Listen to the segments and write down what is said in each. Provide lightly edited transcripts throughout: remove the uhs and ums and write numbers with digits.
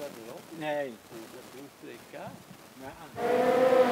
dat wel? Nee. Dat brengt 2K? Ja.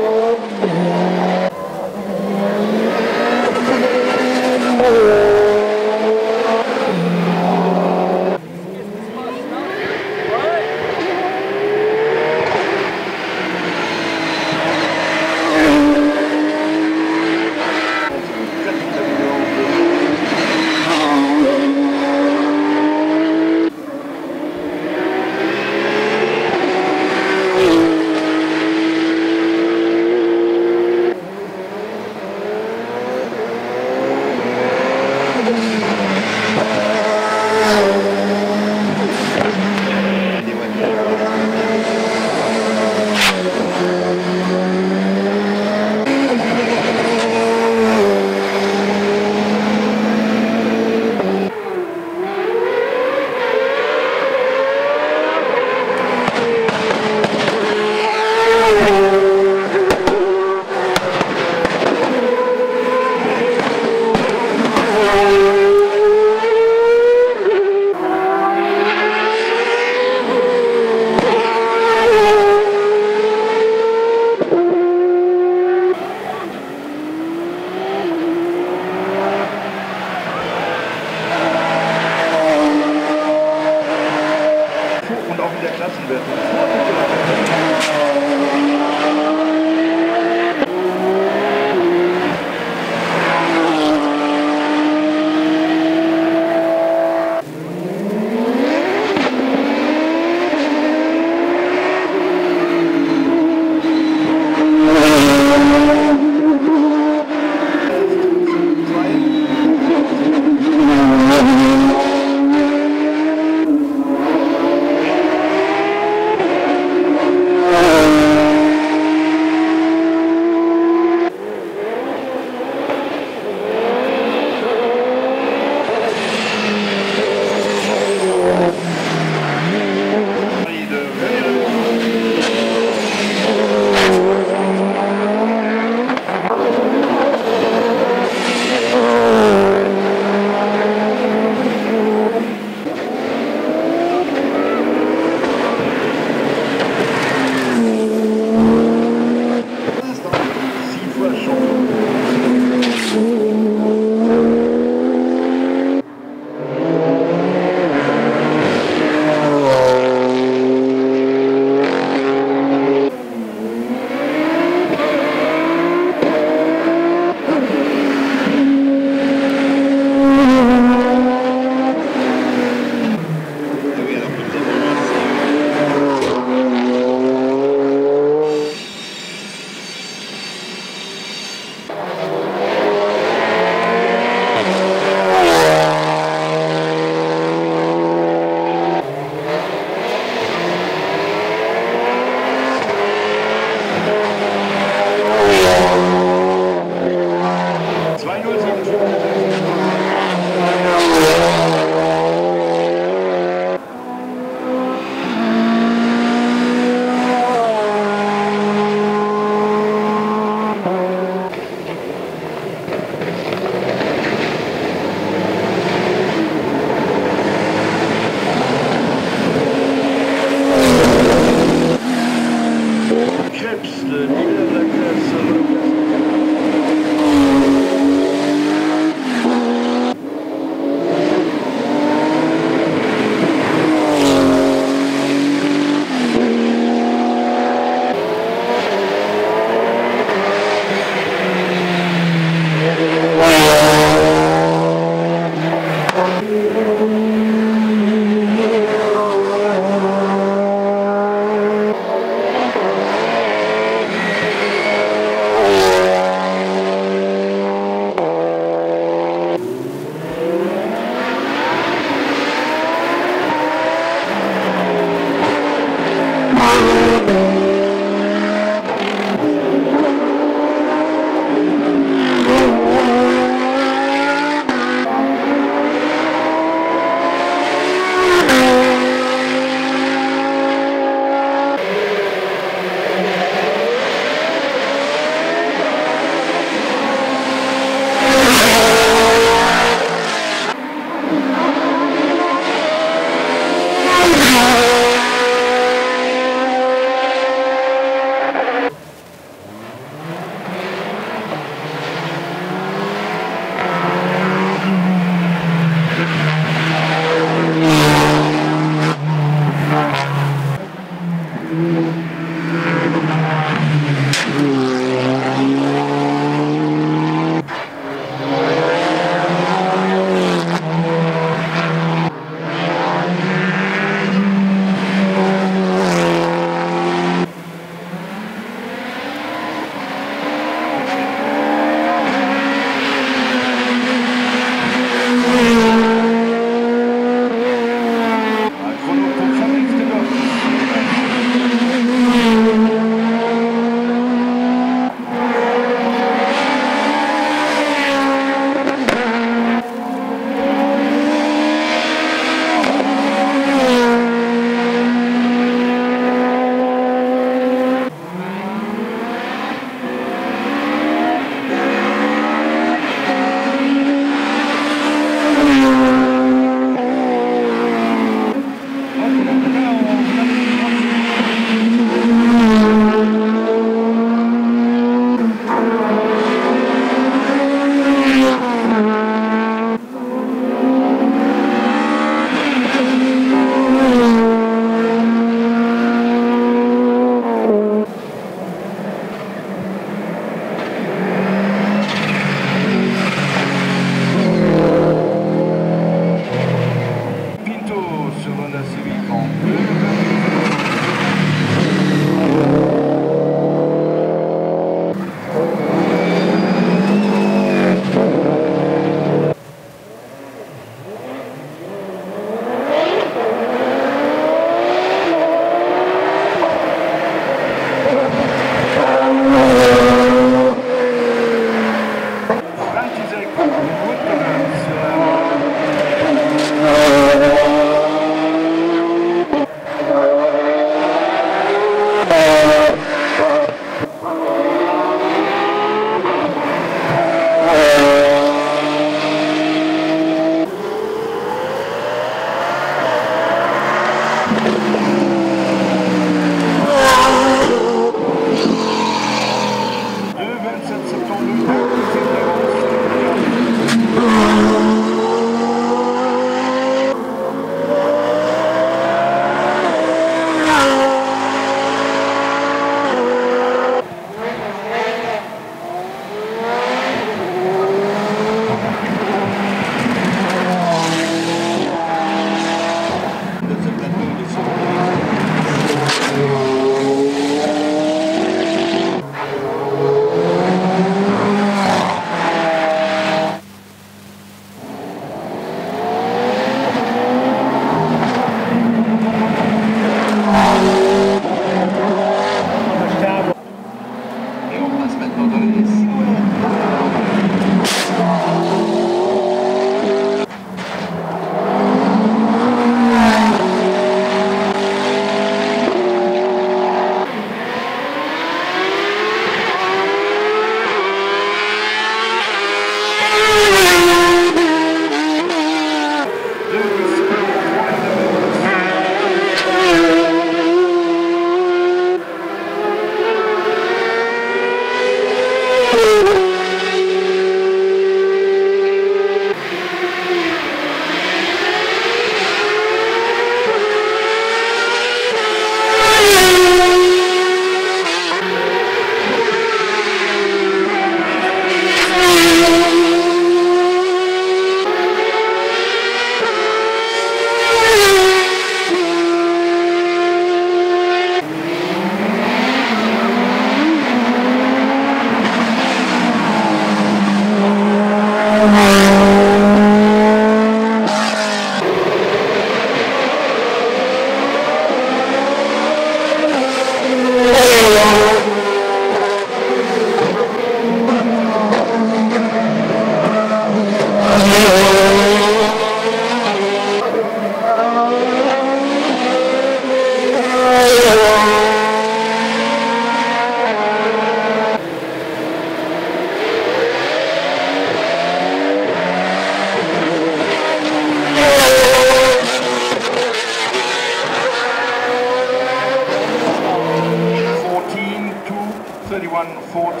31.14 for the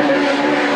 back.